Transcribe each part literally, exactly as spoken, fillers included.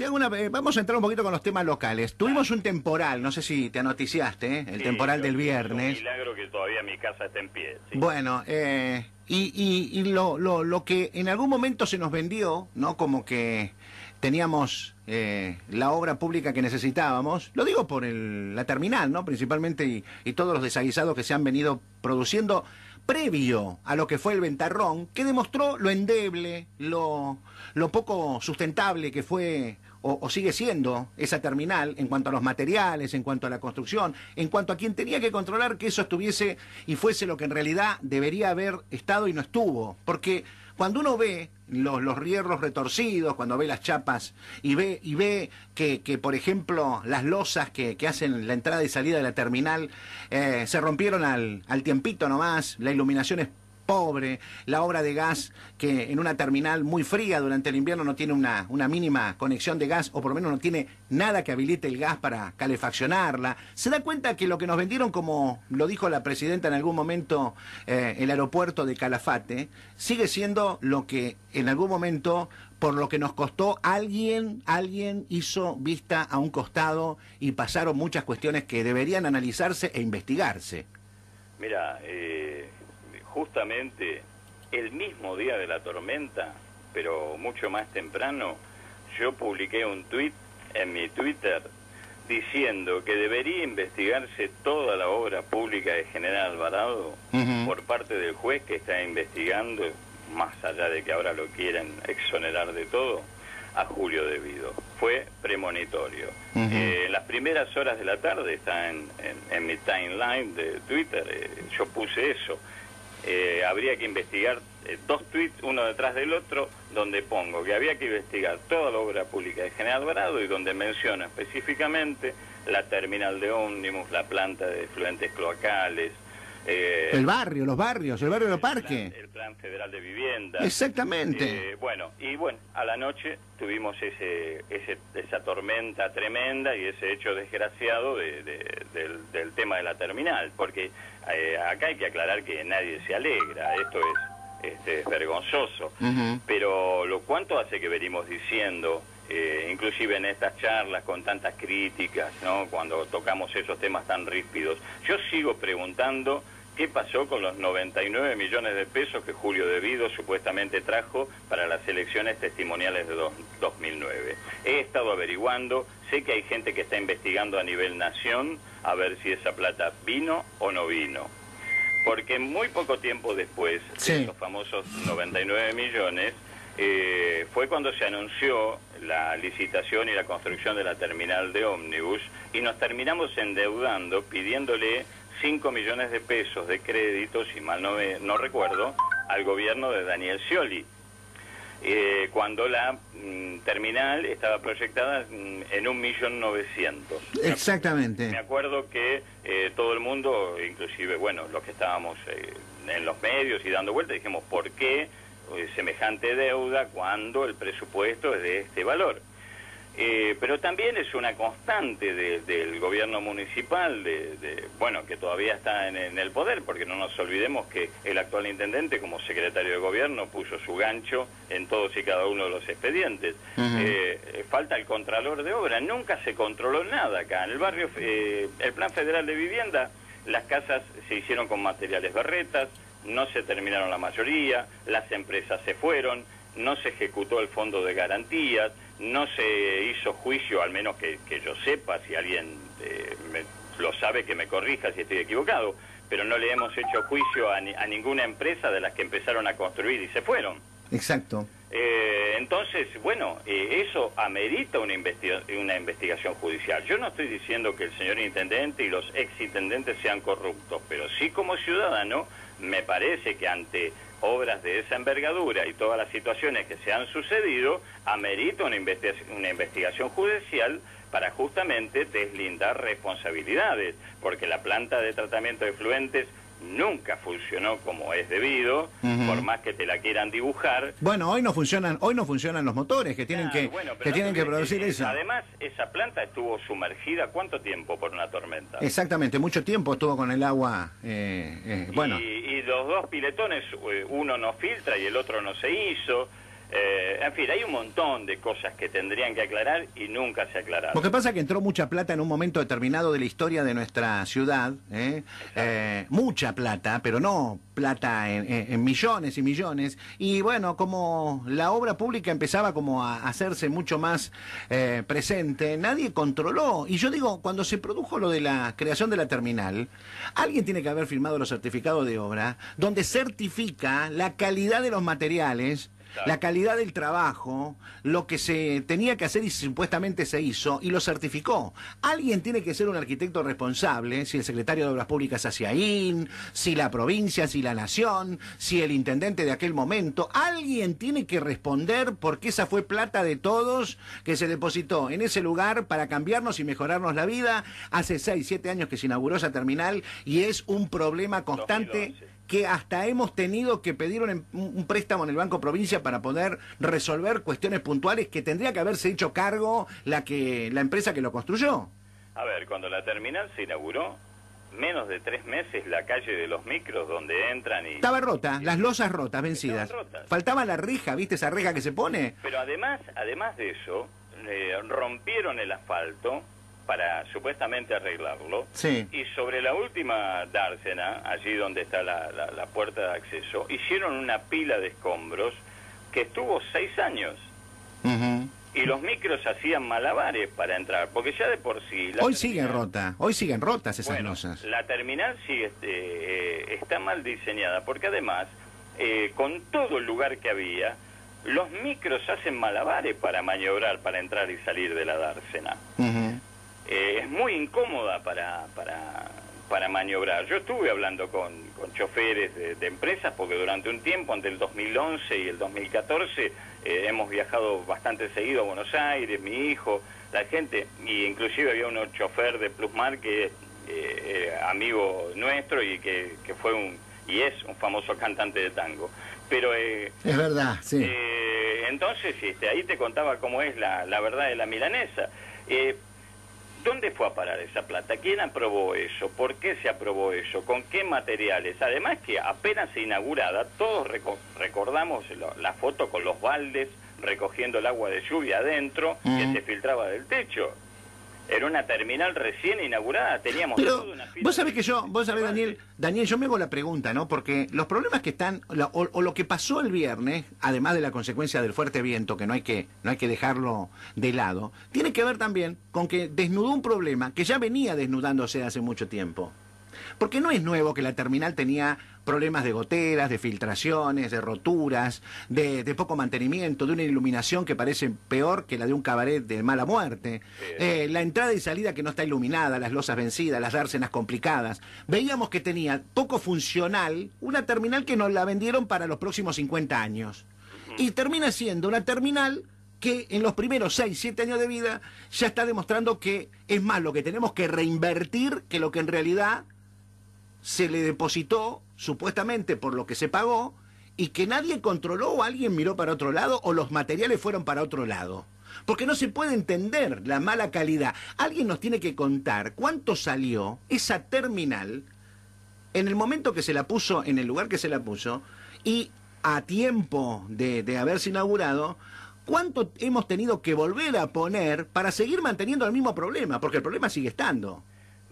Te hago una, eh, vamos a entrar un poquito con los temas locales. Tuvimos un temporal, no sé si te anoticiaste, ¿eh? El sí, temporal del viernes. Es un milagro que todavía mi casa está en pie. ¿Sí? Bueno, eh, y, y, y lo, lo, lo que en algún momento se nos vendió, ¿no? Como que teníamos eh, la obra pública que necesitábamos, lo digo por el, la terminal, ¿no? Principalmente, y, y todos los desaguisados que se han venido produciendo previo a lo que fue el ventarrón, que demostró lo endeble, lo, lo poco sustentable que fue o, o sigue siendo esa terminal en cuanto a los materiales, en cuanto a la construcción, en cuanto a quien tenía que controlar que eso estuviese y fuese lo que en realidad debería haber estado y no estuvo, porque cuando uno ve los, los hierros retorcidos, cuando ve las chapas y ve y ve que, que por ejemplo, las losas que, que hacen la entrada y salida de la terminal eh, se rompieron al, al tiempito nomás, la iluminación es pobre, la obra de gas que en una terminal muy fría durante el invierno no tiene una, una mínima conexión de gas, o por lo menos no tiene nada que habilite el gas para calefaccionarla. Se da cuenta que lo que nos vendieron, como lo dijo la presidenta en algún momento, eh, el aeropuerto de Calafate, sigue siendo lo que en algún momento, por lo que nos costó, alguien, alguien hizo vista a un costado y pasaron muchas cuestiones que deberían analizarse e investigarse. Mira, eh, justamente el mismo día de la tormenta, pero mucho más temprano, yo publiqué un tuit en mi Twitter diciendo que debería investigarse toda la obra pública de General Alvarado uh-huh. por parte del juez que está investigando, más allá de que ahora lo quieran exonerar de todo, a Julio De Vido. Fue premonitorio. Uh-huh. eh, en las primeras horas de la tarde, está en, en, en mi timeline de Twitter, eh, yo puse eso. Eh, habría que investigar eh, dos tweets, uno detrás del otro, donde pongo que había que investigar toda la obra pública de General Alvarado y donde menciona específicamente la terminal de ómnibus, la planta de efluentes cloacales, eh, el barrio, los barrios, el barrio de los parques, el plan federal de vivienda. Exactamente. Eh, bueno, y bueno, a la noche tuvimos ese, ese esa tormenta tremenda y ese hecho desgraciado de, de, del, del tema de la terminal, porque eh, acá hay que aclarar que nadie se alegra, esto es, este, es vergonzoso, uh-huh. pero lo cuánto hace que venimos diciendo, eh, inclusive en estas charlas con tantas críticas, ¿no? Cuando tocamos esos temas tan ríspidos, yo sigo preguntando qué pasó con los noventa y nueve millones de pesos que Julio De Vido supuestamente trajo para las elecciones testimoniales de dos mil nueve. He estado averiguando, sé que hay gente que está investigando a nivel nación a ver si esa plata vino o no vino. Porque muy poco tiempo después sí. de los famosos noventa y nueve millones, eh, fue cuando se anunció la licitación y la construcción de la terminal de ómnibus y nos terminamos endeudando pidiéndole cinco millones de pesos de crédito, si mal no, me, no recuerdo, al gobierno de Daniel Scioli, eh, cuando la mm, terminal estaba proyectada mm, en un millón novecientos. Exactamente. Me acuerdo que eh, todo el mundo, inclusive, bueno, los que estábamos eh, en los medios y dando vueltas, dijimos, ¿por qué eh, semejante deuda cuando el presupuesto es de este valor? Eh, pero también es una constante de, del gobierno municipal, de, de, bueno, que todavía está en, en el poder, porque no nos olvidemos que el actual intendente, como secretario de gobierno, puso su gancho en todos y cada uno de los expedientes. Uh-huh. eh, falta el contralor de obra, nunca se controló nada acá. En el barrio, eh, el Plan Federal de Vivienda, las casas se hicieron con materiales berretas, no se terminaron la mayoría, las empresas se fueron, no se ejecutó el fondo de garantías, no se hizo juicio, al menos que, que yo sepa, si alguien eh, me, lo sabe que me corrija si estoy equivocado, pero no le hemos hecho juicio a, ni, a ninguna empresa de las que empezaron a construir y se fueron. Exacto. Eh, entonces, bueno, eh, eso amerita una, investiga una investigación judicial. Yo no estoy diciendo que el señor intendente y los exintendentes sean corruptos, pero sí como ciudadano me parece que ante obras de esa envergadura y todas las situaciones que se han sucedido, amerita una, investig una investigación judicial para justamente deslindar responsabilidades, porque la planta de tratamiento de efluentes nunca funcionó como es debido, uh-huh. por más que te la quieran dibujar. Bueno, hoy no funcionan, hoy no funcionan los motores que tienen ah, que, bueno, que, no tienen que producir eso. Además, esa planta estuvo sumergida ¿cuánto tiempo por una tormenta? Exactamente, mucho tiempo estuvo con el agua. Eh, eh, bueno. Y, y los dos piletones, uno no filtra y el otro no se hizo. Eh, en fin, hay un montón de cosas que tendrían que aclarar y nunca se aclararon. Lo que pasa es que entró mucha plata en un momento determinado de la historia de nuestra ciudad, ¿eh? Eh, mucha plata, pero no plata en, en millones y millones. Y bueno, como la obra pública empezaba como a hacerse mucho más eh, presente, nadie controló. Y yo digo, cuando se produjo lo de la creación de la terminal, alguien tiene que haber firmado los certificados de obra donde certifica la calidad de los materiales, la calidad del trabajo, lo que se tenía que hacer y supuestamente se hizo y lo certificó. Alguien tiene que ser un arquitecto responsable, si el secretario de Obras Públicas hacia I N, si la provincia, si la nación, si el intendente de aquel momento. Alguien tiene que responder porque esa fue plata de todos que se depositó en ese lugar para cambiarnos y mejorarnos la vida. Hace seis, siete años que se inauguró esa terminal y es un problema constante. dos mil once Que hasta hemos tenido que pedir un, un préstamo en el Banco Provincia para poder resolver cuestiones puntuales que tendría que haberse hecho cargo la, que, la empresa que lo construyó. A ver, cuando la terminal se inauguró, menos de tres meses la calle de los micros donde entran y... Estaba rota, y... las losas rotas, vencidas. Rotas. Faltaba la reja, ¿viste esa reja que se pone? Pero además, además de eso, eh, rompieron el asfalto para supuestamente arreglarlo, sí. Y sobre la última dársena, allí donde está la, la, la puerta de acceso, hicieron una pila de escombros que estuvo seis años. Uh-huh. Y los micros hacían malabares para entrar, porque ya de por sí... La hoy terminal, siguen rota, hoy siguen rotas esas bueno, losas. La terminal sí este, eh, está mal diseñada, porque además, eh, con todo el lugar que había... los micros hacen malabares para maniobrar, para entrar y salir de la dársena. Uh-huh. Eh, es muy incómoda para, para, para maniobrar. Yo estuve hablando con, con choferes de, de empresas porque durante un tiempo, entre el dos mil once y el dos mil catorce, eh, hemos viajado bastante seguido a Buenos Aires, mi hijo, la gente, y inclusive había un chofer de Plusmar que es eh, amigo nuestro y que, que fue un, y es un famoso cantante de tango. Pero eh, es verdad, sí. Eh, entonces este, ahí te contaba cómo es la, la verdad de la milanesa. Eh, ¿Dónde fue a parar esa plata? ¿Quién aprobó eso? ¿Por qué se aprobó eso? ¿Con qué materiales? Además que apenas inaugurada, todos reco recordamos lo, la foto con los baldes recogiendo el agua de lluvia adentro, mm. que se filtraba del techo. Era una terminal recién inaugurada, teníamos... Pero toda una fila vos sabés que yo, vos sabés, Daniel, Daniel, yo me hago la pregunta, ¿no? Porque los problemas que están, o, o lo que pasó el viernes, además de la consecuencia del fuerte viento, que no hay que, no hay que dejarlo de lado, tiene que ver también con que desnudó un problema que ya venía desnudándose hace mucho tiempo. Porque no es nuevo que la terminal tenía problemas de goteras, de filtraciones, de roturas, de, de poco mantenimiento, de una iluminación que parece peor que la de un cabaret de mala muerte, eh, la entrada y salida que no está iluminada, las losas vencidas, las dársenas complicadas. Veíamos que tenía poco funcional una terminal que nos la vendieron para los próximos cincuenta años. Y termina siendo una terminal que en los primeros seis, siete años de vida ya está demostrando que es más lo que tenemos que reinvertir que lo que en realidad se le depositó, supuestamente por lo que se pagó, y que nadie controló o alguien miró para otro lado o los materiales fueron para otro lado. Porque no se puede entender la mala calidad. Alguien nos tiene que contar cuánto salió esa terminal en el momento que se la puso, en el lugar que se la puso, y a tiempo de, de haberse inaugurado, cuánto hemos tenido que volver a poner para seguir manteniendo el mismo problema, porque el problema sigue estando.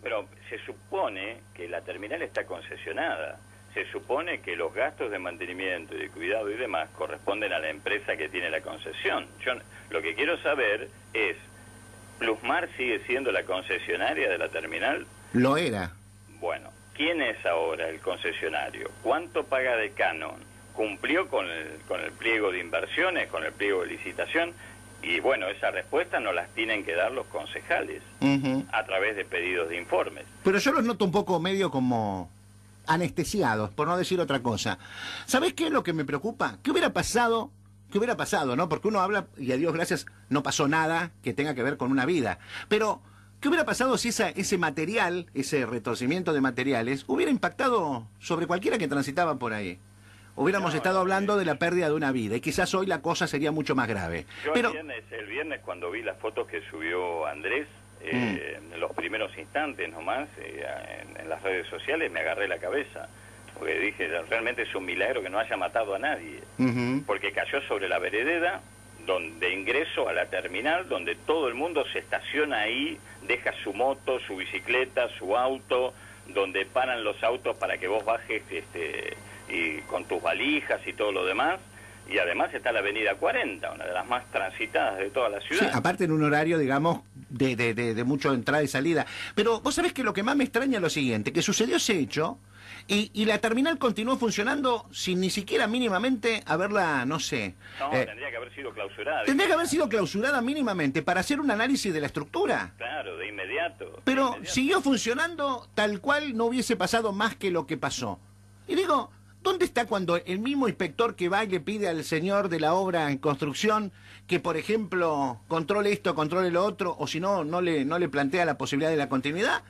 Pero se supone que la terminal está concesionada, se supone que los gastos de mantenimiento y de cuidado y demás corresponden a la empresa que tiene la concesión. Yo lo que quiero saber es, ¿Plusmar sigue siendo la concesionaria de la terminal? Lo era. Bueno, ¿quién es ahora el concesionario? ¿Cuánto paga de canon? ¿Cumplió con el, con el pliego de inversiones, con el pliego de licitación? Y bueno, esa respuesta nos las tienen que dar los concejales, uh-huh, a través de pedidos de informes. Pero yo los noto un poco medio como anestesiados, por no decir otra cosa. ¿Sabés qué es lo que me preocupa? ¿Qué hubiera pasado? ¿Qué hubiera pasado? ¿No? Porque uno habla, y a Dios gracias, no pasó nada que tenga que ver con una vida. Pero, ¿qué hubiera pasado si esa, ese material, ese retorcimiento de materiales, hubiera impactado sobre cualquiera que transitaba por ahí? Hubiéramos no, estado hablando de la pérdida de una vida y quizás hoy la cosa sería mucho más grave. Yo Pero... el, viernes, el viernes cuando vi las fotos que subió Andrés, eh, mm. en los primeros instantes nomás, eh, en, en las redes sociales, me agarré la cabeza. porque dije, realmente es un milagro que no haya matado a nadie, uh-huh. porque cayó sobre la vereda donde ingreso a la terminal, donde todo el mundo se estaciona ahí, deja su moto, su bicicleta, su auto, donde paran los autos para que vos bajes este, y con tus valijas y todo lo demás. Y además está la avenida cuarenta, una de las más transitadas de toda la ciudad. Sí, aparte en un horario, digamos, de, de, de, de mucho entrada y salida. Pero vos sabés que lo que más me extraña es lo siguiente, que sucedió ese hecho y, y la terminal continuó funcionando sin ni siquiera mínimamente haberla, no sé... No, eh, tendría que haber sido clausurada. Tendría que haber sido clausurada mínimamente para hacer un análisis de la estructura. Claro, de inmediato. Pero de inmediato. Siguió funcionando tal cual no hubiese pasado más que lo que pasó. Y digo... ¿Dónde está cuando el mismo inspector que va y le pide al señor de la obra en construcción que, por ejemplo, controle esto, controle lo otro, o si no, no le, no le plantea la posibilidad de la continuidad?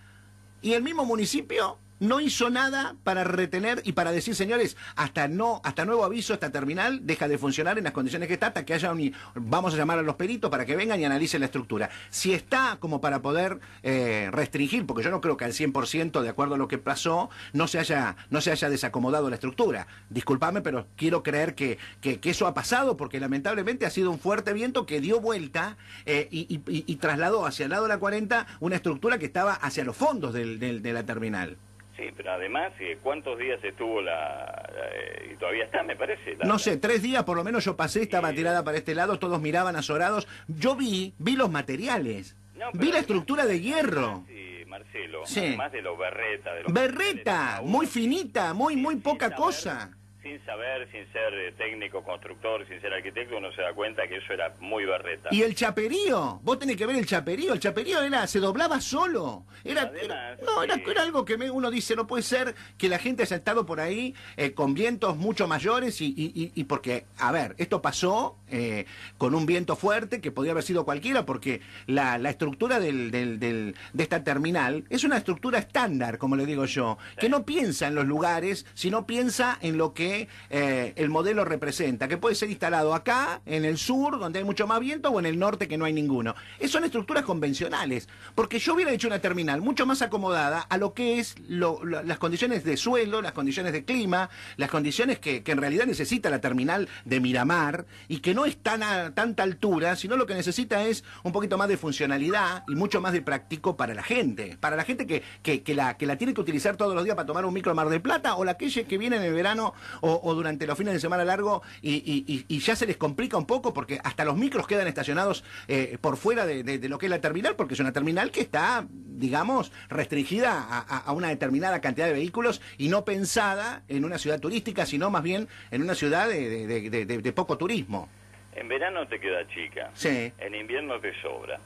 Y el mismo municipio no hizo nada para retener y para decir, señores, hasta no, hasta nuevo aviso, esta terminal deja de funcionar en las condiciones que está, hasta que haya un... Vamos a llamar a los peritos para que vengan y analicen la estructura. Si está como para poder eh, restringir, porque yo no creo que al cien por ciento, de acuerdo a lo que pasó, no se haya, no se haya desacomodado la estructura. Disculpame, pero quiero creer que, que, que eso ha pasado, porque lamentablemente ha sido un fuerte viento que dio vuelta eh, y, y, y, y trasladó hacia el lado de la cuarenta una estructura que estaba hacia los fondos del, del, de la terminal. Sí, pero además, ¿cuántos días estuvo la...? Eh, y todavía está, me parece. La... No sé, tres días por lo menos yo pasé, estaba y... tirada para este lado, todos miraban azorados. Yo vi, vi los materiales, no, vi la estructura de hierro. Sí, Marcelo, sí. Además de los berreta. De los berreta, muy finita, muy, sí, muy poca saber, cosa. Sin saber, sin ser técnico, constructor, sin ser arquitecto, uno se da cuenta que eso era muy berreta. Y el chaperío, vos tenés que ver el chaperío, el chaperío era, se doblaba solo. Era, Además, era, no, era, era algo que me, uno dice, no puede ser que la gente haya estado por ahí eh, con vientos mucho mayores y, y, y, y porque, a ver, esto pasó eh, con un viento fuerte que podía haber sido cualquiera porque la, la estructura del, del, del, de esta terminal es una estructura estándar, como le digo yo, sí. que no piensa en los lugares, sino piensa en lo que Eh, el modelo representa, que puede ser instalado acá, en el sur, donde hay mucho más viento, o en el norte, que no hay ninguno. Es, son estructuras convencionales, porque yo hubiera hecho una terminal mucho más acomodada a lo que es lo, lo, las condiciones de suelo, las condiciones de clima, las condiciones que, que en realidad necesita la terminal de Miramar, y que no es tan a tanta altura, sino lo que necesita es un poquito más de funcionalidad y mucho más de práctico para la gente, para la gente que, que, que, la, que la tiene que utilizar todos los días para tomar un micro a Mar del Plata, o la que, que viene en el verano O, o durante los fines de semana largo y, y, y ya se les complica un poco porque hasta los micros quedan estacionados eh, por fuera de, de, de lo que es la terminal, porque es una terminal que está, digamos, restringida a, a una determinada cantidad de vehículos y no pensada en una ciudad turística, sino más bien en una ciudad de, de, de, de, de poco turismo. En verano te queda chica, sí. En invierno te sobra.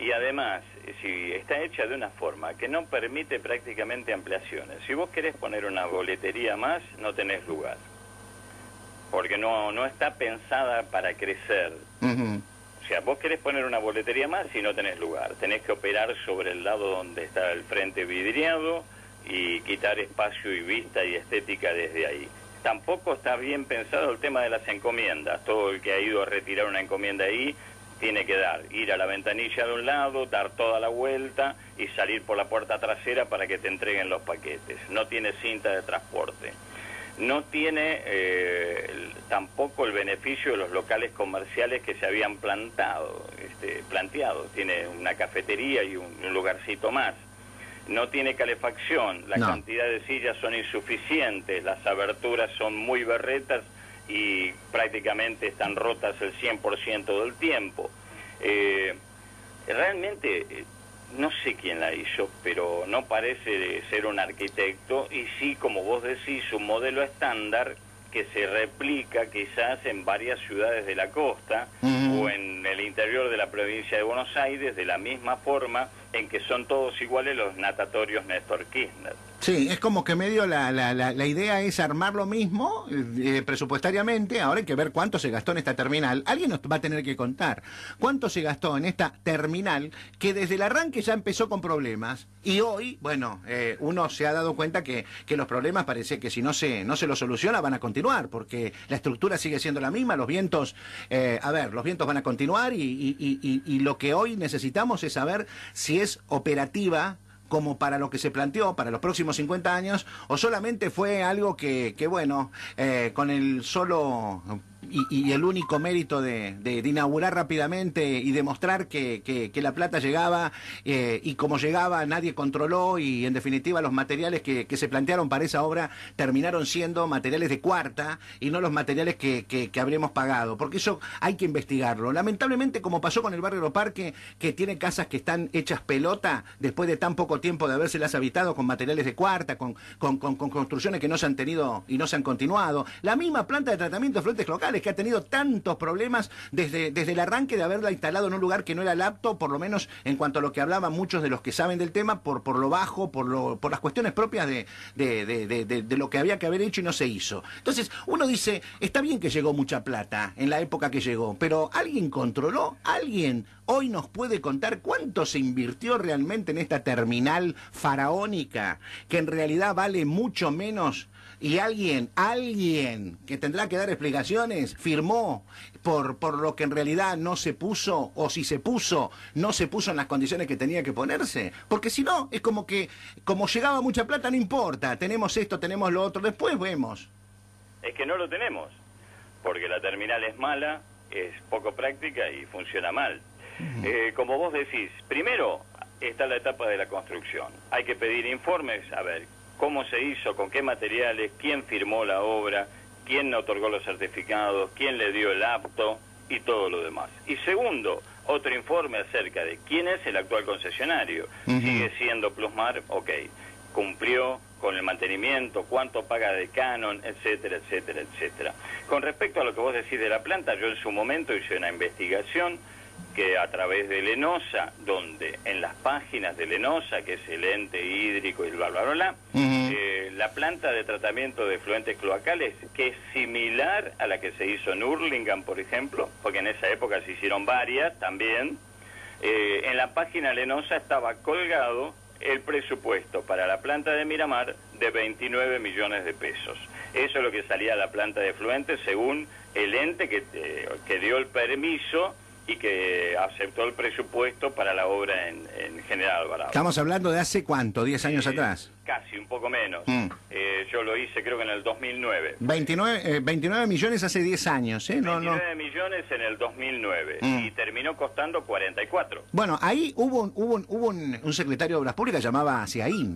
Y además, si está hecha de una forma que no permite prácticamente ampliaciones. Si vos querés poner una boletería más, no tenés lugar. Porque no, no está pensada para crecer. Uh-huh. O sea, vos querés poner una boletería más y no tenés lugar. Tenés que operar sobre el lado donde está el frente vidriado y quitar espacio y vista y estética desde ahí. Tampoco está bien pensado el tema de las encomiendas. Todo el que ha ido a retirar una encomienda ahí... tiene que dar, ir a la ventanilla de un lado, dar toda la vuelta y salir por la puerta trasera para que te entreguen los paquetes. No tiene cinta de transporte. No tiene eh, el, tampoco el beneficio de los locales comerciales que se habían plantado, este, planteado. Tiene una cafetería y un, un lugarcito más. No tiene calefacción. La no. cantidad de sillas son insuficientes. Las aberturas son muy berretas y prácticamente están rotas el cien por ciento del tiempo. Eh, realmente, eh, no sé quién la hizo, pero no parece ser un arquitecto, y sí, como vos decís, un modelo estándar que se replica quizás en varias ciudades de la costa, mm-hmm. o en el interior de la provincia de Buenos Aires, de la misma forma en que son todos iguales los natatorios Néstor Kirchner. Sí, es como que medio la, la, la, la idea es armar lo mismo eh, presupuestariamente. Ahora hay que ver cuánto se gastó en esta terminal. Alguien nos va a tener que contar cuánto se gastó en esta terminal que desde el arranque ya empezó con problemas y hoy, bueno, eh, uno se ha dado cuenta que, que los problemas parece que si no se, no se los soluciona van a continuar porque la estructura sigue siendo la misma, los vientos, eh, a ver, los vientos van a continuar y, y, y, y, y lo que hoy necesitamos es saber si es operativa como para lo que se planteó para los próximos cincuenta años, o solamente fue algo que, que bueno, eh, con el solo y, y el único mérito de, de, de inaugurar rápidamente y demostrar que, que, que la plata llegaba, eh, y como llegaba nadie controló, y en definitiva los materiales que, que se plantearon para esa obra terminaron siendo materiales de cuarta y no los materiales que, que, que habremos pagado, porque eso hay que investigarlo. Lamentablemente, como pasó con el barrio Lo Parque, que tiene casas que están hechas pelota después de tan poco tiempo de habérselas habitado con materiales de cuarta, con, con, con, con construcciones que no se han tenido y no se han continuado. La misma planta de tratamiento de fluentes locales, que ha tenido tantos problemas desde, desde el arranque de haberla instalado en un lugar que no era apto, por lo menos en cuanto a lo que hablaban muchos de los que saben del tema, por, por lo bajo, por, lo, por las cuestiones propias de, de, de, de, de, de lo que había que haber hecho y no se hizo. Entonces, uno dice, está bien que llegó mucha plata en la época que llegó, pero ¿alguien controló? ¿Alguien hoy nos puede contar cuánto se invirtió realmente en esta terminal faraónica, que en realidad vale mucho menos? Y alguien, alguien que tendrá que dar explicaciones, firmó por, por lo que en realidad no se puso, o si se puso, no se puso en las condiciones que tenía que ponerse. Porque si no, es como que, como llegaba mucha plata, no importa, tenemos esto, tenemos lo otro, después vemos. Es que no lo tenemos, porque la terminal es mala, es poco práctica y funciona mal. Uh-huh. eh, como vos decís, primero está la etapa de la construcción. Hay que pedir informes, a ver, cómo se hizo, con qué materiales, quién firmó la obra, quién otorgó los certificados, quién le dio el apto y todo lo demás. Y segundo, otro informe acerca de quién es el actual concesionario. Uh-huh. ¿Sigue siendo Plusmar? Ok. ¿Cumplió con el mantenimiento? ¿Cuánto paga de canon? Etcétera, etcétera, etcétera. Con respecto a lo que vos decís de la planta, yo en su momento hice una investigación que a través de Lenosa, donde en las páginas de Lenosa, que es el ente hídrico y bla, bla, bla, bla, uh-huh. eh, la planta de tratamiento de fluentes cloacales, que es similar a la que se hizo en Hurlingham, por ejemplo, porque en esa época se hicieron varias también, eh, en la página Lenosa estaba colgado el presupuesto para la planta de Miramar de veintinueve millones de pesos. Eso es lo que salía a la planta de fluentes según el ente que, eh, que dio el permiso y que aceptó el presupuesto para la obra en, en General Alvarado. Estamos hablando de hace cuánto, diez años eh, atrás. Casi, un poco menos. Mm. Eh, yo lo hice creo que en el dos mil nueve. veintinueve millones hace diez años, ¿eh? veintinueve no, no... millones en el dos mil nueve, mm. y terminó costando cuarenta y cuatro. Bueno, ahí hubo un, hubo un, hubo un, un secretario de Obras Públicas llamaba Ciaín.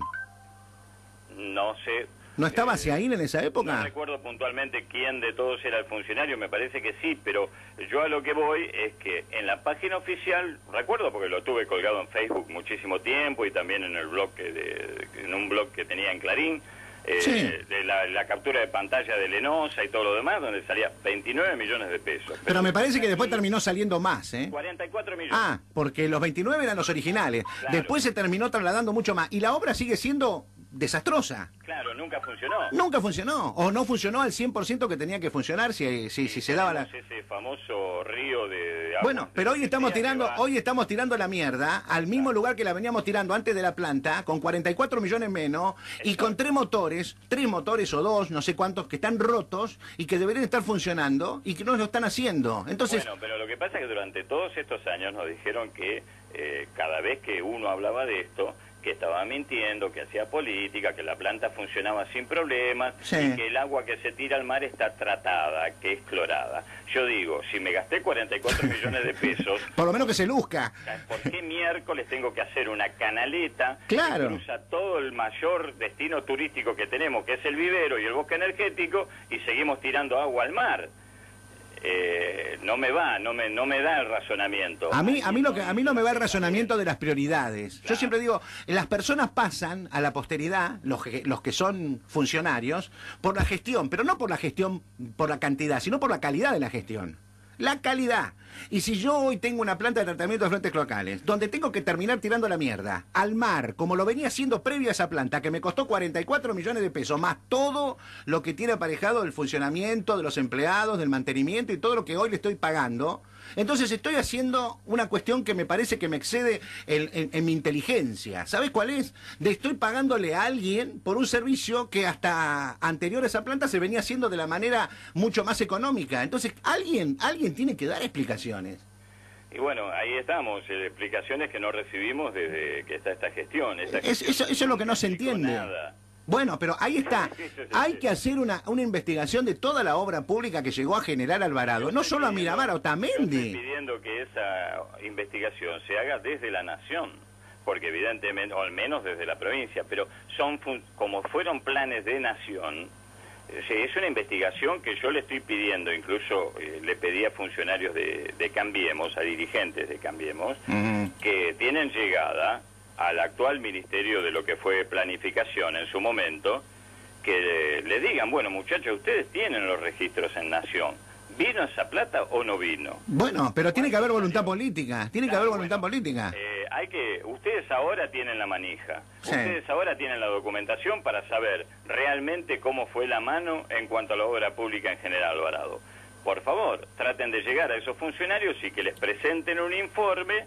No sé. ¿No estaba hacia ahí en esa época? No recuerdo puntualmente quién de todos era el funcionario, me parece que sí, pero yo a lo que voy es que en la página oficial, recuerdo porque lo tuve colgado en Facebook muchísimo tiempo y también en el blog que de, en un blog que tenía en Clarín, eh, sí. de la, la captura de pantalla de Lenosa y todo lo demás, donde salía veintinueve millones de pesos. Pero, pero me parece que después terminó saliendo más, ¿eh? cuarenta y cuatro millones. Ah, porque los veintinueve eran los originales. Claro. Después se terminó trasladando mucho más. Y la obra sigue siendo desastrosa. Claro, nunca funcionó. Nunca funcionó, o no funcionó al cien por ciento que tenía que funcionar si, si, si se daba la... ese famoso río de... de agua, bueno, pero hoy estamos tirando hoy estamos tirando la mierda al mismo claro. lugar que la veníamos tirando antes de la planta, con cuarenta y cuatro millones menos. Exacto. Y con tres motores, tres motores o dos, no sé cuántos, que están rotos y que deberían estar funcionando y que no lo están haciendo. Entonces... Bueno, pero lo que pasa es que durante todos estos años nos dijeron que eh, cada vez que uno hablaba de esto, que estaba mintiendo, que hacía política, que la planta funcionaba sin problemas, sí. y que el agua que se tira al mar está tratada, que es clorada. Yo digo, si me gasté cuarenta y cuatro millones de pesos... Por lo menos que se luzca. ¿Por qué miércoles tengo que hacer una canaleta claro. que cruza todo el mayor destino turístico que tenemos, que es el vivero y el bosque energético, y seguimos tirando agua al mar? Eh, no me va, no me, no me da el razonamiento. A mí, a mí lo que, a mí no me va el razonamiento de las prioridades. Claro. Yo siempre digo, las personas pasan a la posteridad, los que, los que son funcionarios, por la gestión, pero no por la gestión, por la cantidad, sino por la calidad de la gestión. La calidad. Y si yo hoy tengo una planta de tratamiento de fluentes cloacales, donde tengo que terminar tirando la mierda al mar, como lo venía haciendo previo a esa planta, que me costó cuarenta y cuatro millones de pesos, más todo lo que tiene aparejado el funcionamiento de los empleados, del mantenimiento y todo lo que hoy le estoy pagando, entonces estoy haciendo una cuestión que me parece que me excede en, en, en mi inteligencia. ¿Sabes cuál es? De estoy pagándole a alguien por un servicio que hasta anterior a esa planta se venía haciendo de la manera mucho más económica. Entonces alguien, alguien tiene que dar explicaciones. Y bueno, ahí estamos, eh, explicaciones que no recibimos desde que está esta gestión. Esta es, gestión eso, eso es lo que no se entiende. Nada. Bueno, pero ahí está. Hay que hacer una, una investigación de toda la obra pública que llegó a General Alvarado, no solo a Miramar, a Otamendi. Estoy pidiendo que esa investigación se haga desde la Nación, porque evidentemente, o al menos desde la provincia, pero son como fueron planes de Nación, es una investigación que yo le estoy pidiendo, incluso eh, le pedí a funcionarios de, de Cambiemos, a dirigentes de Cambiemos, uh-huh. que tienen llegada al actual Ministerio de lo que fue Planificación en su momento, que le digan, bueno muchachos, ustedes tienen los registros en Nación, ¿vino esa plata o no vino? Bueno, pero tiene que haber voluntad política, tiene que haber voluntad política. Eh, hay que, ustedes ahora tienen la manija, sí. ustedes ahora tienen la documentación para saber realmente cómo fue la mano en cuanto a la obra pública en General Alvarado. Por favor, traten de llegar a esos funcionarios y que les presenten un informe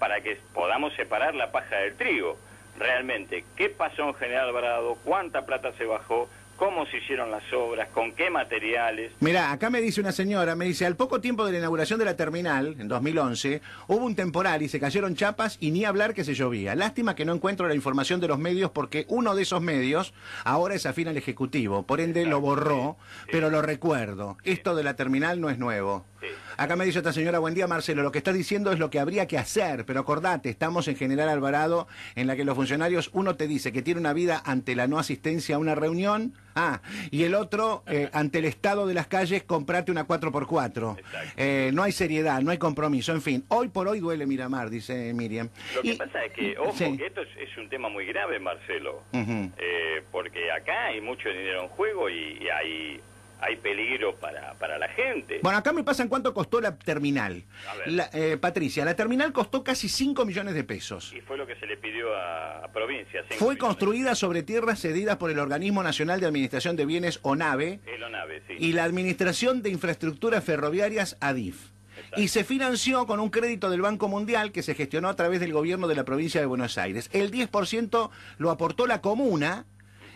para que podamos separar la paja del trigo. Realmente, ¿qué pasó en General Alvarado? ¿Cuánta plata se bajó? ¿Cómo se hicieron las obras? ¿Con qué materiales? Mirá, acá me dice una señora, me dice, al poco tiempo de la inauguración de la terminal, en dos mil once, hubo un temporal y se cayeron chapas y ni hablar que se llovía. Lástima que no encuentro la información de los medios porque uno de esos medios ahora es afín al Ejecutivo, por ende lo borró, sí, pero sí. lo recuerdo. Sí. Esto de la terminal no es nuevo. Sí. Acá me dice otra señora, buen día Marcelo, lo que estás diciendo es lo que habría que hacer, pero acordate, estamos en General Alvarado, en la que los funcionarios, uno te dice que tiene una vida ante la no asistencia a una reunión, ah, y el otro, eh, ante el estado de las calles, comprate una cuatro por cuatro. Eh, no hay seriedad, no hay compromiso, en fin, hoy por hoy duele Miramar, dice Miriam. Lo que y, pasa es que, ojo, sí. que esto es, es un tema muy grave, Marcelo, uh-huh. eh, porque acá hay mucho dinero en juego y, y hay... hay peligro para, para la gente. Bueno, acá me pasan cuánto costó la terminal. La, eh, Patricia, la terminal costó casi cinco millones de pesos. Y fue lo que se le pidió a, a provincia. Fue construida sobre tierras cedidas por el Organismo Nacional de Administración de Bienes, ONABE. El ONABE, sí. Y la Administración de Infraestructuras Ferroviarias, A D I F. Y se financió con un crédito del Banco Mundial que se gestionó a través del gobierno de la provincia de Buenos Aires. El diez por ciento lo aportó la comuna.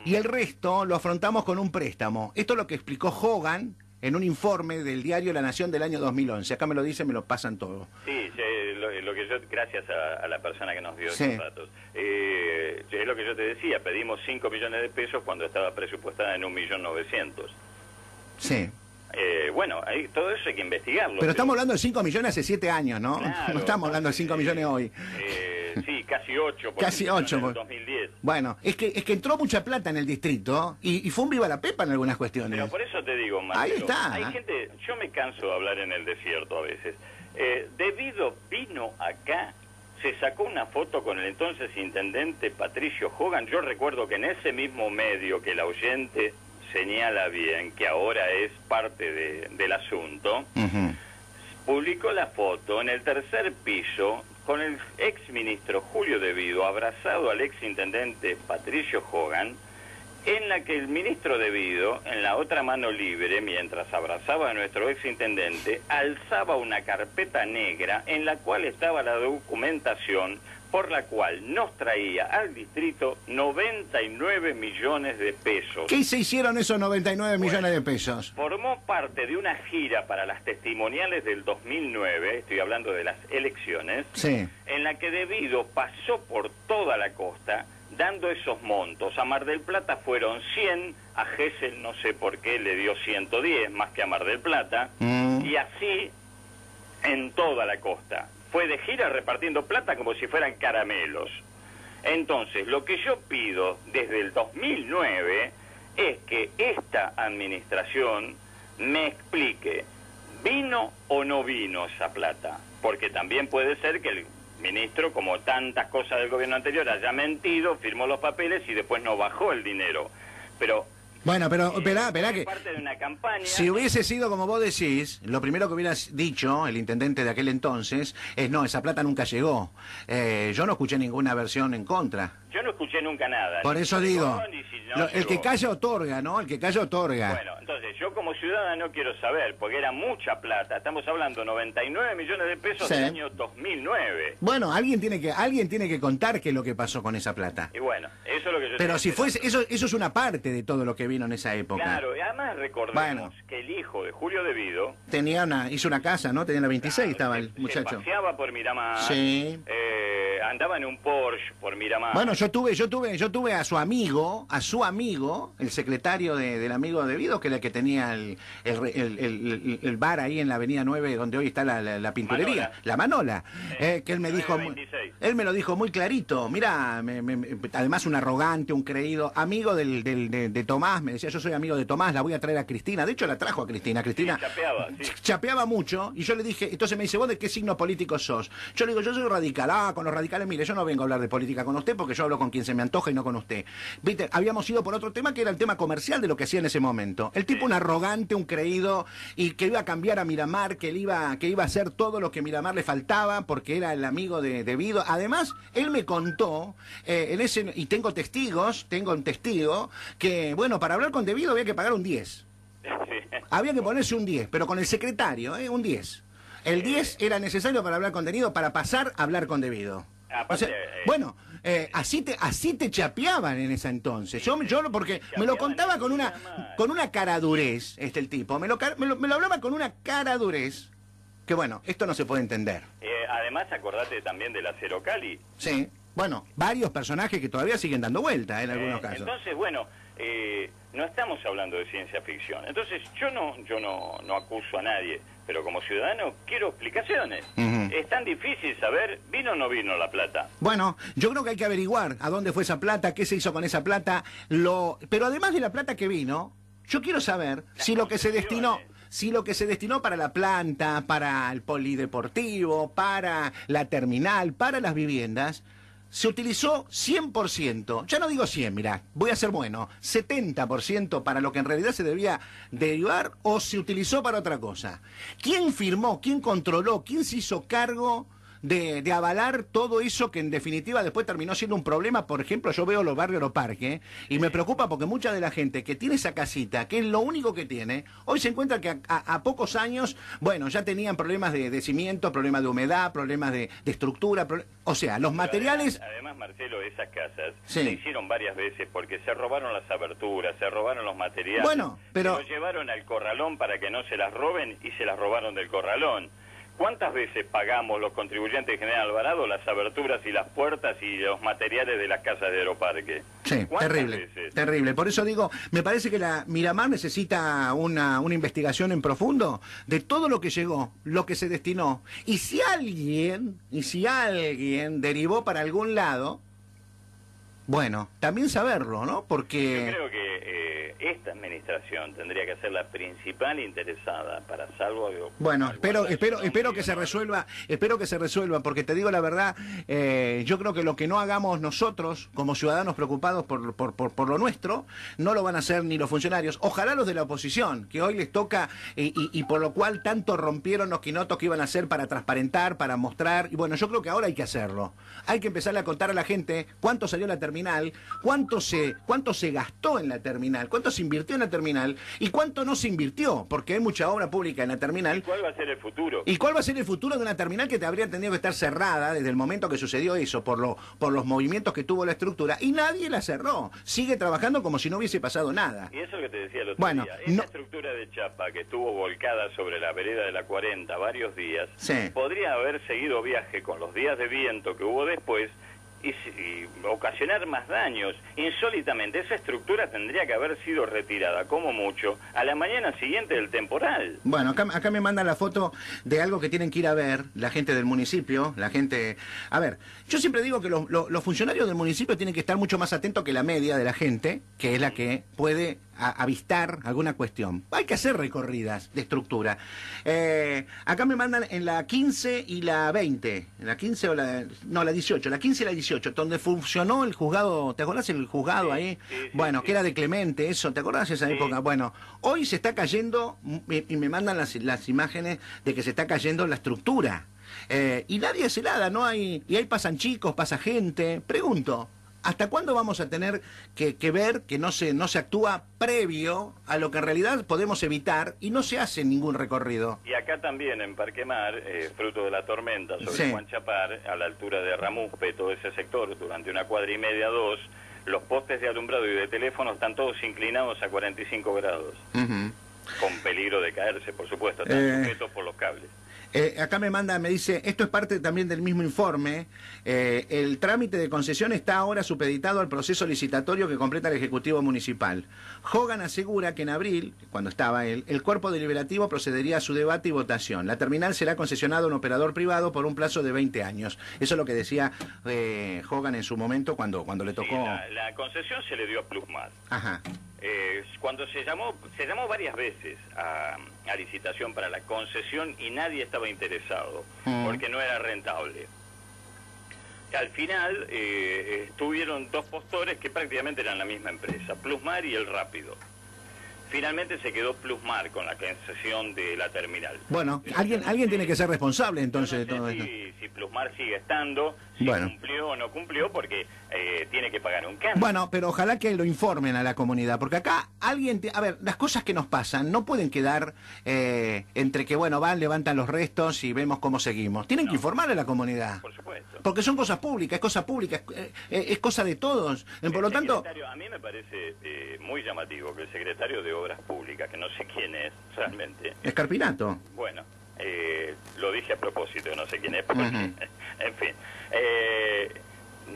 Y el resto lo afrontamos con un préstamo. Esto es lo que explicó Hogan en un informe del diario La Nación del año dos mil once. Acá me lo dicen, me lo pasan todo. Sí, sí lo, lo que yo, gracias a, a la persona que nos dio sí. esos datos. Eh, es lo que yo te decía, pedimos cinco millones de pesos cuando estaba presupuestada en un millón novecientos. Sí. Eh, bueno, ahí, todo eso hay que investigarlo. Pero, pero estamos hablando de cinco millones hace siete años, ¿no? Claro, no estamos hablando de cinco millones hoy. Eh, sí, casi ocho. Casi ocho. En el dos mil diez. Bueno, es que es que entró mucha plata en el distrito y, y fue un viva la pepa en algunas cuestiones. Pero por eso te digo, Marcelo. Ahí está. Hay gente, yo me canso de hablar en el desierto a veces. Eh, De Vido vino acá, se sacó una foto con el entonces intendente Patricio Hogan. Yo recuerdo que en ese mismo medio que la oyente señala bien, que ahora es parte de, del asunto, uh-huh. publicó la foto en el tercer piso con el ex ministro Julio De Vido abrazado al ex intendente Patricio Hogan, en la que el ministro De Vido, en la otra mano libre, mientras abrazaba a nuestro ex intendente, alzaba una carpeta negra en la cual estaba la documentación por la cual nos traía al distrito noventa y nueve millones de pesos. ¿Qué se hicieron esos noventa y nueve millones de pesos? Formó parte de una gira para las testimoniales del dos mil nueve, estoy hablando de las elecciones, sí. en la que De Vido pasó por toda la costa dando esos montos. A Mar del Plata fueron cien, a Gesell no sé por qué le dio ciento diez, más que a Mar del Plata, mm. y así en toda la costa. Fue de gira repartiendo plata como si fueran caramelos. Entonces, lo que yo pido desde el dos mil nueve es que esta administración me explique, ¿vino o no vino esa plata? Porque también puede ser que el ministro, como tantas cosas del gobierno anterior, haya mentido, firmó los papeles y después no bajó el dinero. Pero... Bueno, pero esperá, esperá que parte de una campaña. Si hubiese sido como vos decís, lo primero que hubieras dicho el intendente de aquel entonces es no, esa plata nunca llegó. Eh, yo no escuché ninguna versión en contra. Yo no escuché dice nunca nada. Por eso digo, el que calla otorga, ¿no? El que calla otorga. Bueno, entonces yo como ciudadano quiero saber, porque era mucha plata. Estamos hablando noventa y nueve millones de pesos del año dos mil nueve. Bueno, alguien tiene que alguien tiene que contar qué es lo que pasó con esa plata. Y bueno, eso es lo que yo... Pero si fuese, eso, eso es una parte de todo lo que vino en esa época. Claro, y además recordemos, bueno, que el hijo de Julio De Vido tenía una, hizo una casa, ¿no? Tenía la veintiséis, claro, estaba el se, muchacho. Se paseaba por Miramar. Sí. Eh, andaba en un Porsche por Miramar. Bueno, yo tuve, yo tuve, yo tuve a su amigo, a su amigo, el secretario de, del amigo De Vido, que era el que tenía el, el, el, el, el bar ahí en la avenida nueve, donde hoy está la, la, la pinturería, Manola. la Manola, sí, eh, que él me dijo, veintiséis. Él me lo dijo muy clarito, mirá, me, me, además un arrogante, un creído, amigo del, del, de, de Tomás, me decía, yo soy amigo de Tomás, la voy a traer a Cristina, de hecho la trajo a Cristina, Cristina sí, chapeaba, sí. chapeaba mucho, y yo le dije, entonces me dice, ¿vos de qué signo político sos? Yo le digo, yo soy radical. Ah, con los radicales, mire, yo no vengo a hablar de política con usted, porque yo hablo con quien se me antoja y no con usted. Viste, habíamos ido por otro tema que era el tema comercial de lo que hacía en ese momento. El tipo, sí, un arrogante, un creído, y que iba a cambiar a Miramar, que él iba, que iba a hacer todo lo que Miramar le faltaba, porque era el amigo de, de Vido. Además, él me contó, eh, en ese, y tengo testigos, tengo un testigo, que bueno, para hablar con De Vido había que pagar un diez. Sí. Había que ponerse un diez, pero con el secretario, eh, un diez. El diez era necesario para hablar con De Vido, para pasar a hablar con De Vido. O sea, bueno, eh, así te así te chapeaban en ese entonces. Yo yo porque me lo contaba con una con una caradurez, este el tipo, me lo me lo, me lo hablaba con una caradurez. Que bueno, esto no se puede entender. Eh, además, acordate también de la Cero Cali. Sí. Bueno, varios personajes que todavía siguen dando vuelta en algunos eh, casos. Entonces, bueno, eh, no estamos hablando de ciencia ficción. Entonces, yo no yo no, no acuso a nadie, pero como ciudadano quiero explicaciones. Uh-huh. Es tan difícil saber, ¿vino o no vino la plata? Bueno, yo creo que hay que averiguar a dónde fue esa plata, qué se hizo con esa plata. Lo... Pero además de la plata que vino, yo quiero saber Las si lo que se destinó... Si lo que se destinó para la planta, para el polideportivo, para la terminal, para las viviendas, se utilizó cien por ciento, ya no digo cien, mirá, voy a ser bueno, setenta por ciento para lo que en realidad se debía derivar o se utilizó para otra cosa. ¿Quién firmó, quién controló, quién se hizo cargo de, de avalar todo eso que en definitiva después terminó siendo un problema? Por ejemplo, yo veo los barrios, los parques, y me preocupa porque mucha de la gente que tiene esa casita, que es lo único que tiene, hoy se encuentra que a, a, a pocos años, bueno, ya tenían problemas de, de cimiento, problemas de humedad, problemas de, de estructura, pro... o sea, los Pero materiales... Además, además, Marcelo, esas casas sí. se hicieron varias veces porque se robaron las aberturas, se robaron los materiales, bueno, pero... se los llevaron al corralón para que no se las roben y se las robaron del corralón. ¿Cuántas veces pagamos los contribuyentes de General Alvarado las aberturas y las puertas y los materiales de las casas de Aeroparque? Sí, terrible, veces? terrible. Por eso digo, me parece que la Miramar necesita una, una investigación en profundo de todo lo que llegó, lo que se destinó. Y si alguien, y si alguien derivó para algún lado, bueno, también saberlo, ¿no? Porque... Yo creo que eh, esta administración tendría que ser la principal interesada para salvo... Bueno, espero, espero, espero que se resuelva, espero que se resuelva, porque te digo la verdad, eh, yo creo que lo que no hagamos nosotros, como ciudadanos preocupados por, por, por, por lo nuestro, no lo van a hacer ni los funcionarios. Ojalá los de la oposición, que hoy les toca, y, y, y por lo cual tanto rompieron los quinotos que iban a hacer para transparentar, para mostrar, y bueno, yo creo que ahora hay que hacerlo. Hay que empezarle a contar a la gente cuánto salió la terminal, cuánto se cuánto se gastó en la terminal, cuánto se invirtió en la terminal y cuánto no se invirtió, porque hay mucha obra pública en la terminal. ¿Y cuál va a ser el futuro? ¿Y cuál va a ser el futuro de una terminal que te habría tenido que estar cerrada desde el momento que sucedió eso, por, lo, por los movimientos que tuvo la estructura? Y nadie la cerró, sigue trabajando como si no hubiese pasado nada. Y eso que te decía el otro bueno, día, esa no... estructura de chapa que estuvo volcada sobre la vereda de la cuarenta varios días, sí. podría haber seguido viaje con los días de viento que hubo después, Y, y ocasionar más daños. Insólitamente, esa estructura tendría que haber sido retirada, como mucho, a la mañana siguiente del temporal. Bueno, acá, acá me mandan la foto de algo que tienen que ir a ver la gente del municipio, la gente... A ver, yo siempre digo que los, los, los funcionarios del municipio tienen que estar mucho más atentos que la media de la gente, que es la que puede avistar alguna cuestión. Hay que hacer recorridas de estructura. Eh, acá me mandan en la quince y la veinte, en la quince o la... No, la dieciocho, la quince y la dieciocho, donde funcionó el juzgado, ¿te acordás el juzgado sí, ahí? Sí, bueno, sí, que sí. era de Clemente, eso, ¿te acordás de esa sí. época? Bueno, hoy se está cayendo, y me mandan las, las imágenes de que se está cayendo la estructura. Eh, y nadie se la da, no hay, y ahí pasan chicos, pasa gente. Pregunto, ¿Hasta cuándo vamos a tener que, que ver que no se, no se actúa previo a lo que en realidad podemos evitar y no se hace ningún recorrido? Y acá también, en Parque Mar, eh, fruto de la tormenta sobre sí. Juan Chapar, a la altura de Ramuspe, todo ese sector, durante una cuadra y media, dos, los postes de alumbrado y de teléfono están todos inclinados a cuarenta y cinco grados. Uh-huh. Con peligro de caerse, por supuesto, están eh... sujetos por los cables. Eh, acá me manda, me dice, esto es parte también del mismo informe, eh, el trámite de concesión está ahora supeditado al proceso licitatorio que completa el Ejecutivo Municipal. Hogan asegura que en abril, cuando estaba él, el cuerpo deliberativo procedería a su debate y votación. La terminal será concesionada a un operador privado por un plazo de veinte años. Eso es lo que decía eh, Hogan en su momento cuando, cuando le tocó... Sí, la, la concesión se le dio a Plusmar. Ajá. Eh, cuando se llamó, se llamó varias veces a, a licitación para la concesión y nadie estaba interesado, mm. porque no era rentable. Al final eh, estuvieron dos postores que prácticamente eran la misma empresa, Plusmar y El Rápido. Finalmente se quedó Plusmar con la concesión de la terminal. Bueno, alguien alguien tiene que ser responsable entonces no sé de todo si, esto. Si Plusmar sigue estando, si bueno. cumplió o no cumplió, porque eh, tiene que pagar un cambio. Bueno, pero ojalá que lo informen a la comunidad, porque acá alguien... Te, a ver, las cosas que nos pasan no pueden quedar eh, entre que, bueno, van, levantan los restos y vemos cómo seguimos. Tienen no. que informar a la comunidad. Por supuesto. Porque son cosas públicas, es cosa pública, es, es cosa de todos. Por el lo tanto... A mí me parece eh, muy llamativo que el secretario de Obras Públicas, que no sé quién es realmente. Escarpinato. Bueno, eh, lo dije a propósito, no sé quién es, porque, uh-huh. en fin, eh,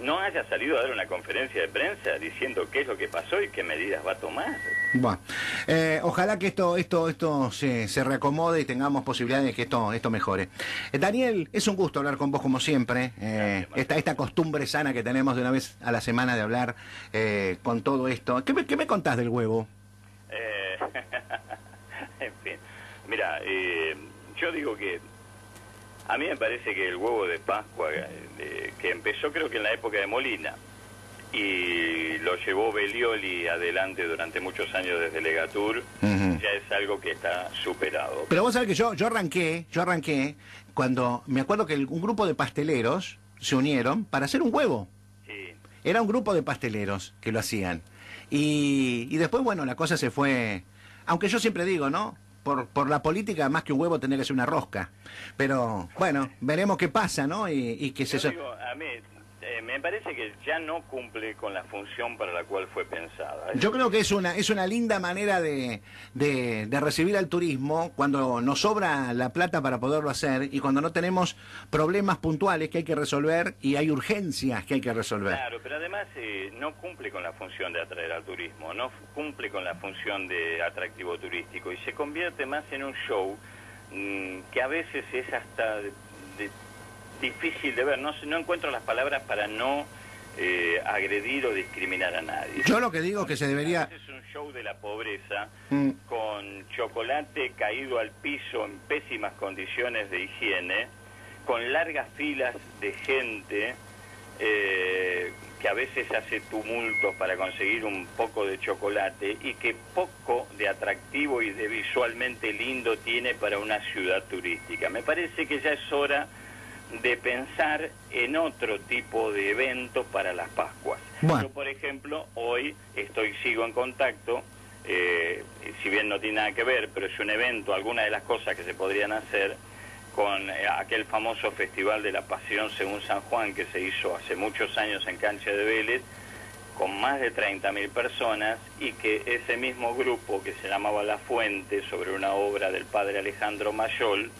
no haya salido a dar una conferencia de prensa diciendo qué es lo que pasó y qué medidas va a tomar. Bueno, eh, ojalá que esto esto esto se, se reacomode y tengamos posibilidades de que esto esto mejore. Eh, Daniel, es un gusto hablar con vos como siempre. Eh, esta esta costumbre sana que tenemos de una vez a la semana de hablar eh, con todo esto. ¿Qué me, qué me contás del huevo? Eh, en fin, mira, eh, yo digo que a mí me parece que el huevo de Pascua, eh, que empezó creo que en la época de Molina y lo llevó Bellioli adelante durante muchos años desde Legatur, uh-huh. ya es algo que está superado. Pero vos sabés que yo, yo arranqué, yo arranqué cuando me acuerdo que el, un grupo de pasteleros se unieron para hacer un huevo. Sí. Era un grupo de pasteleros que lo hacían. Y, y después, bueno, la cosa se fue... Aunque yo siempre digo, ¿no? Por, por la política, más que un huevo, tendría que ser una rosca. Pero, bueno, veremos qué pasa, ¿no? Y, y que se... Yo digo, a mí, eh, me parece que ya no cumple con la función para la cual fue pensada. Yo creo que es una, es una linda manera de, de, de recibir al turismo cuando nos sobra la plata para poderlo hacer y cuando no tenemos problemas puntuales que hay que resolver y hay urgencias que hay que resolver. Claro, pero además eh, no cumple con la función de atraer al turismo, no cumple con la función de atractivo turístico y se convierte más en un show mmm, que a veces es hasta... de, de, difícil de ver, no, no encuentro las palabras para no eh, agredir o discriminar a nadie. Yo lo que digo es que se debería... Es un show de la pobreza, mm. con chocolate caído al piso en pésimas condiciones de higiene, con largas filas de gente eh, que a veces hace tumultos para conseguir un poco de chocolate y que poco de atractivo y de visualmente lindo tiene para una ciudad turística. Me parece que ya es hora de pensar en otro tipo de eventos para las Pascuas. Bueno. Yo, por ejemplo, hoy estoy sigo en contacto, eh, si bien no tiene nada que ver, pero es un evento, alguna de las cosas que se podrían hacer con eh, aquel famoso Festival de la Pasión según San Juan que se hizo hace muchos años en Cancha de Vélez, con más de treinta mil personas, y que ese mismo grupo que se llamaba La Fuente, sobre una obra del padre Alejandro Mayol,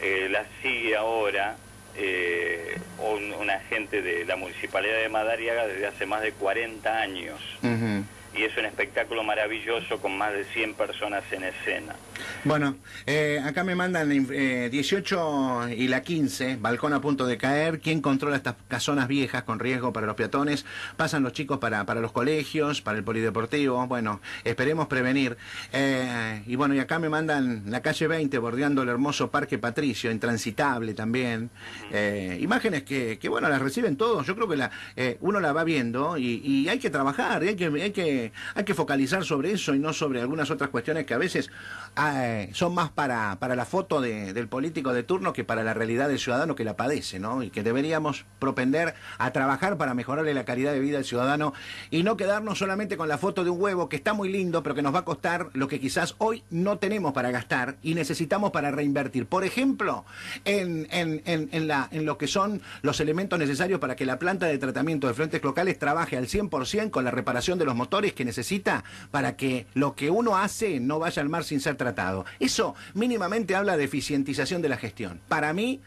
eh, la sigue ahora... Eh, un, un agente de la Municipalidad de Madariaga desde hace más de cuarenta años. Uh-huh. Y es un espectáculo maravilloso con más de cien personas en escena. Bueno, eh, acá me mandan eh, dieciocho y la quince, balcón a punto de caer. ¿Quién controla estas casonas viejas con riesgo para los peatones? Pasan los chicos para, para los colegios, para el polideportivo. Bueno, esperemos prevenir. Eh, y bueno, y acá me mandan la calle veinte, bordeando el hermoso Parque Patricio, intransitable también. Eh, imágenes que, que, bueno, las reciben todos. Yo creo que la, eh, uno la va viendo y, y hay que trabajar, y hay que... Hay que que hay que focalizar sobre eso y no sobre algunas otras cuestiones que a veces eh, son más para, para la foto de, del político de turno que para la realidad del ciudadano que la padece, ¿no? Y que deberíamos propender a trabajar para mejorarle la calidad de vida al ciudadano y no quedarnos solamente con la foto de un huevo que está muy lindo, pero que nos va a costar lo que quizás hoy no tenemos para gastar y necesitamos para reinvertir. Por ejemplo, en, en, en, en, la, en lo que son los elementos necesarios para que la planta de tratamiento de frentes cloacales trabaje al cien por ciento con la reparación de los motores que necesita para que lo que uno hace no vaya al mar sin ser tratado. Eso mínimamente habla de eficientización de la gestión. Para mí,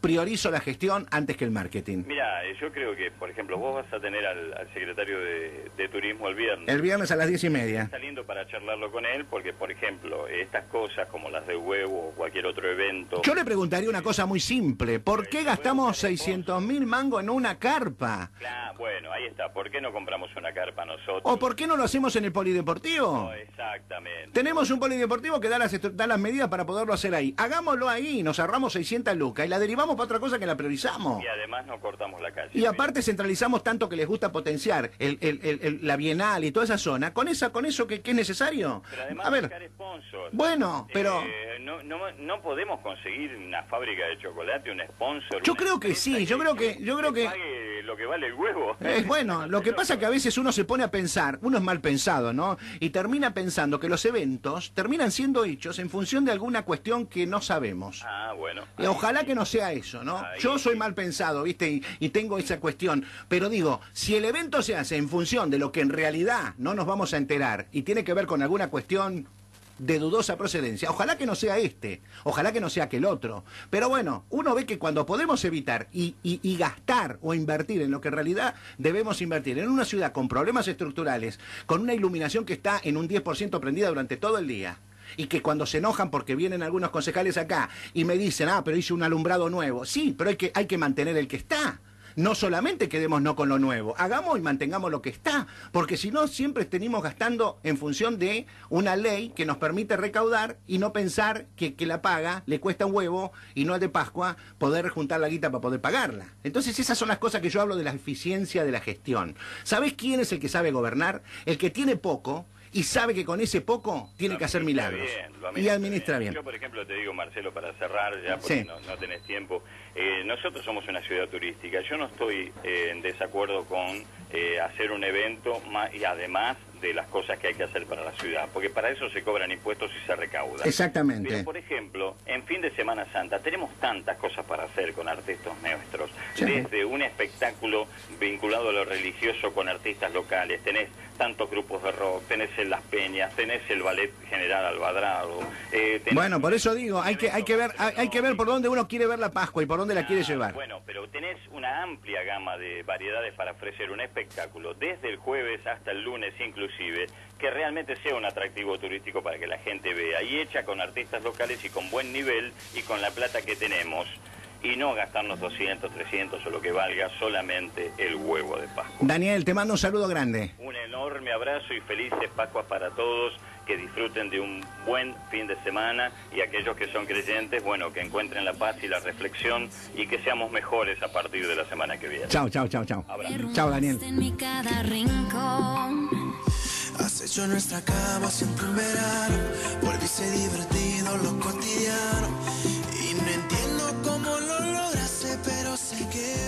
priorizo la gestión antes que el marketing. Mira, yo creo que, por ejemplo, vos vas a tener al, al secretario de, de Turismo el viernes. El viernes a las diez y media. Saliendo para charlarlo con él, porque, por ejemplo, estas cosas como las de huevo o cualquier otro evento... Yo le preguntaría una cosa muy simple. ¿Por qué gastamos seiscientos mil mangos en una carpa? Claro, bueno, ahí está. ¿Por qué no compramos una carpa nosotros? ¿O por qué no lo hacemos en el polideportivo? No, exactamente. Tenemos un polideportivo que da las, da las medidas para poderlo hacer ahí. Hagámoslo ahí, nos ahorramos seiscientas lucas y la derivamos para otra cosa que la priorizamos. Y además no cortamos la calle. Y aparte bien. Centralizamos tanto que les gusta potenciar el, el, el, el, la Bienal y toda esa zona. Con esa con eso que, que es necesario. Pero además a ver, buscar sponsors. Bueno, eh, pero... No, no, no podemos conseguir una fábrica de chocolate, un sponsor. Yo creo que sí, yo creo que... Yo creo que, que pague lo que vale el huevo. Es bueno, lo que pasa es que a veces uno se pone a pensar, uno es mal pensado, ¿no? Y termina pensando que los eventos terminan siendo hechos en función de alguna cuestión que no sabemos. Ah, bueno. Y ojalá sí. que no sea eso. Eso, ¿no? Ahí, yo soy mal pensado, ¿viste? Y, y tengo esa cuestión. Pero digo, si el evento se hace en función de lo que en realidad no nos vamos a enterar y tiene que ver con alguna cuestión de dudosa procedencia, ojalá que no sea este, ojalá que no sea aquel otro. Pero bueno, uno ve que cuando podemos evitar y, y, y gastar o invertir en lo que en realidad debemos invertir, en una ciudad con problemas estructurales, con una iluminación que está en un diez por ciento prendida durante todo el día, y que cuando se enojan porque vienen algunos concejales acá y me dicen, ah, pero hice un alumbrado nuevo. Sí, pero hay que, hay que mantener el que está. No solamente quedémonos con lo nuevo, hagamos y mantengamos lo que está, porque si no siempre tenemos gastando en función de una ley que nos permite recaudar y no pensar que, que la paga le cuesta un huevo y no al de Pascua poder juntar la guita para poder pagarla. Entonces esas son las cosas que yo hablo de la eficiencia de la gestión. ¿Sabés quién es el que sabe gobernar? El que tiene poco y sabe que con ese poco tiene que hacer milagros. Bien, administra y administra bien. bien. Yo, por ejemplo, te digo, Marcelo, para cerrar, ya porque sí. no, no tenés tiempo, eh, nosotros somos una ciudad turística. Yo no estoy eh, en desacuerdo con eh, hacer un evento más, y además de las cosas que hay que hacer para la ciudad, porque para eso se cobran impuestos y se recauda. Exactamente. Pero, por ejemplo, en fin de Semana Santa tenemos tantas cosas para hacer con artistas nuestros, sí. desde un espectáculo vinculado a lo religioso con artistas locales, tenés tantos grupos de rock, tenés en Las Peñas, tenés el ballet General Alvarado. Eh, bueno, por eso digo, hay que hay que ver hay, hay que ver por dónde uno quiere ver la Pascua y por dónde la ah, quiere llevar. Bueno, pero tenés una amplia gama de variedades para ofrecer un espectáculo, desde el jueves hasta el lunes inclusive, que realmente sea un atractivo turístico para que la gente vea, y hecha con artistas locales y con buen nivel y con la plata que tenemos, y no gastarnos doscientos, trescientos o lo que valga solamente el huevo de Pascua. Daniel, te mando un saludo grande. Un enorme abrazo y felices Pascuas para todos, que disfruten de un buen fin de semana, y aquellos que son creyentes, bueno, que encuentren la paz y la reflexión y que seamos mejores a partir de la semana que viene. Chao, chao, chao, chao. Chao, Daniel. Has hecho nuestra cama siempre un verano, volviste divertido lo cotidiano, y no entiendo cómo lo lograste, pero sé que...